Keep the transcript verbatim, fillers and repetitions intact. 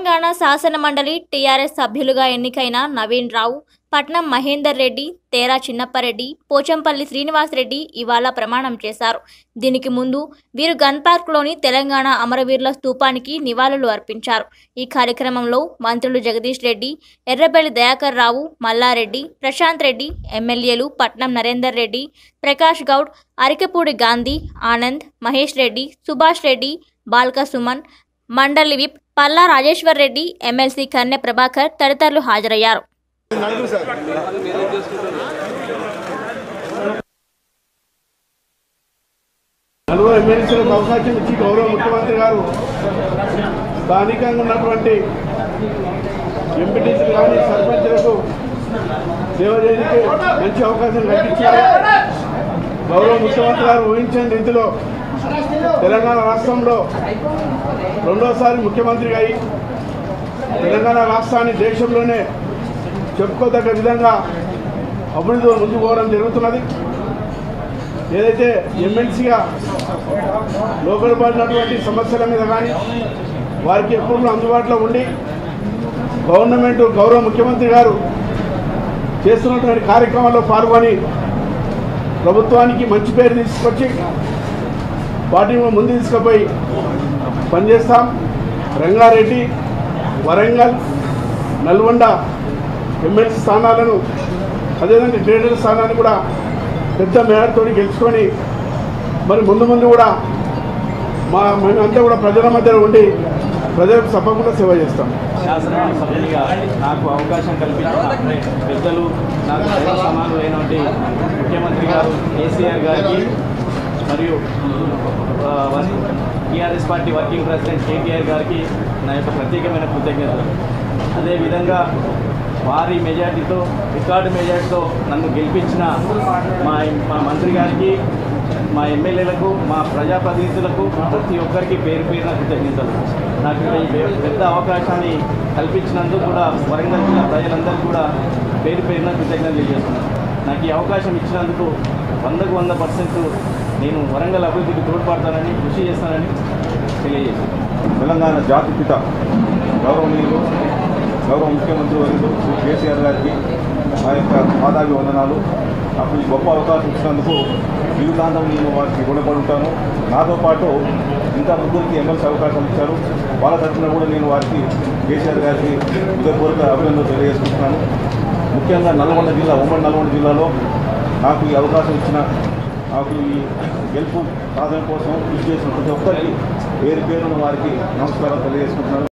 తెలంగాణ శాసనమండలి టీఆర్ఎస్ సభ్యులుగా ఎన్నికైన నవీన్ రావు, పట్నం మహేందర్ రెడ్డి, తేరా చిన్నపరెడ్డి, పోచంపల్లి శ్రీనివాస్ రెడ్డి ఇవాళ ప్రమాణం చేశారు. దీనికి ముందు వీరు గన్ పార్క్లోని తెలంగాణ అమరవీరుల స్థూపానికి నివాళులు అర్పించారు. ఈ కార్యక్రమంలో మంత్రులు జగదీష్ రెడ్డి, ఎర్రబెల్లి దయాకర్ రావు, మల్లారెడ్డి, ప్రశాంత్ రెడ్డి, ఎమ్మెల్యేలు పట్నం నరేందర్ రెడ్డి, ప్రకాష్ గౌడ్, అరికపూడి గాంధీ, ఆనంద్, మహేష్ రెడ్డి, సుభాష్ రెడ్డి, బాల్క సుమన్, మండలి విప్ పల్లా రాజేశ్వర్ రెడ్డి, ఎమ్మెల్సీ కన్నె ప్రభాకర్ తదితరులు హాజరయ్యారు. నలుగురు ఎమ్మెల్సీలకు అవకాశం ఇచ్చి గౌరవ ముఖ్యమంత్రి గారు స్థానికంగా ఉన్నటువంటి ఎంపీటీసీలు కానీ సర్పంచులకు సేవ చేయడానికి మంచి అవకాశం కల్పించారు. గౌరవ ముఖ్యమంత్రి గారు ఊహించిన రీతిలో తెలంగాణ రాష్ట్రంలో రెండోసారి ముఖ్యమంత్రిగా అయి తెలంగాణ రాష్ట్రాన్ని దేశంలోనే చెప్పుకోదగ్గ విధంగా అభివృద్ధిలో ముందుకు పోవడం జరుగుతున్నది. ఏదైతే ఎమ్మెల్సీగా లోకల్ పడినటువంటి సమస్యల మీద కానీ వారికి ఎప్పుడు అందుబాటులో ఉండి గవర్నమెంట్ గౌరవ ముఖ్యమంత్రి గారు చేస్తున్నటువంటి కార్యక్రమాల్లో పాల్గొని ప్రభుత్వానికి మంచి పేరు తీసుకొచ్చి వాటిని ముందు తీసుకుపోయి పనిచేస్తాం. రంగారెడ్డి, వరంగల్, నల్గొండ ఎమ్మెల్సీ స్థానాలను అదేవిధంగా గ్రేటర్ స్థానాన్ని కూడా పెద్ద మేడతో గెలుచుకొని మరి ముందు ముందు కూడా మా మేమంతా కూడా ప్రజల మధ్యలో ఉండి ప్రజలకు తప్పకుండా సేవ చేస్తాం. శాసనసభ సభ్యులుగా నాకు అవకాశం కల్పించిన పెద్దలు, నాకు సమానం అయినటువంటి ముఖ్యమంత్రి గారు కేసీఆర్ గారికి మరియు TRS party working president KTR గారికి నా యొక్క ప్రత్యేకమైన కృతజ్ఞతలు. అదేవిధంగా వారి మెజార్టీతో రికార్డు మెజార్టీతో నన్ను గెలిపించిన మా మా మంత్రి గారికి, మా ఎమ్మెల్యేలకు, మా ప్రజాప్రతినిధులకు ప్రతి ఒక్కరికి పేరు పేరున కృతజ్ఞతలు. నాకు పెద్ద అవకాశాన్ని కల్పించినందుకు కూడా వరంగల్ జిల్లా ప్రజలందరూ కూడా పేరు పేరున కృతజ్ఞతలు తెలియజేస్తున్నాను. నాకు ఈ అవకాశం ఇచ్చినందుకు వందకు వంద పర్సెంట్ నేను వరంగల్ అభివృద్ధికి తోడ్పడతానని, కృషి చేస్తానని తెలియజేశాను. తెలంగాణ జాతిపిత గౌరవనీయులు గౌరవ ముఖ్యమంత్రి వర్యులు శ్రీ కేసీఆర్ గారికి నా యొక్క పాదాభి వందనాలు. నాకు ఈ గొప్ప అవకాశం ఇచ్చినందుకు జీవితాంతం నేను వారికి రుణపడుతాను. నాతో పాటు ఇంకా ముగ్గురికి ఎమ్మెల్సీ అవకాశం ఇచ్చారు. వాళ్ళ తరఫున కూడా నేను వారికి, కేసీఆర్ గారికి హృదయపూర్వక అభినందనలు తెలియజేసుకుంటున్నాను. ముఖ్యంగా నల్గొండ జిల్లా, ఉమ్మడి నల్గొండ జిల్లాలో నాకు ఈ అవకాశం ఇచ్చిన, నాకు ఈ గెలుపు సాధన కోసం కృషి చేసిన ప్రతి ఒక్కరికి పేరు పేరున వారికి నమస్కారం తెలియజేసుకుంటున్నాను.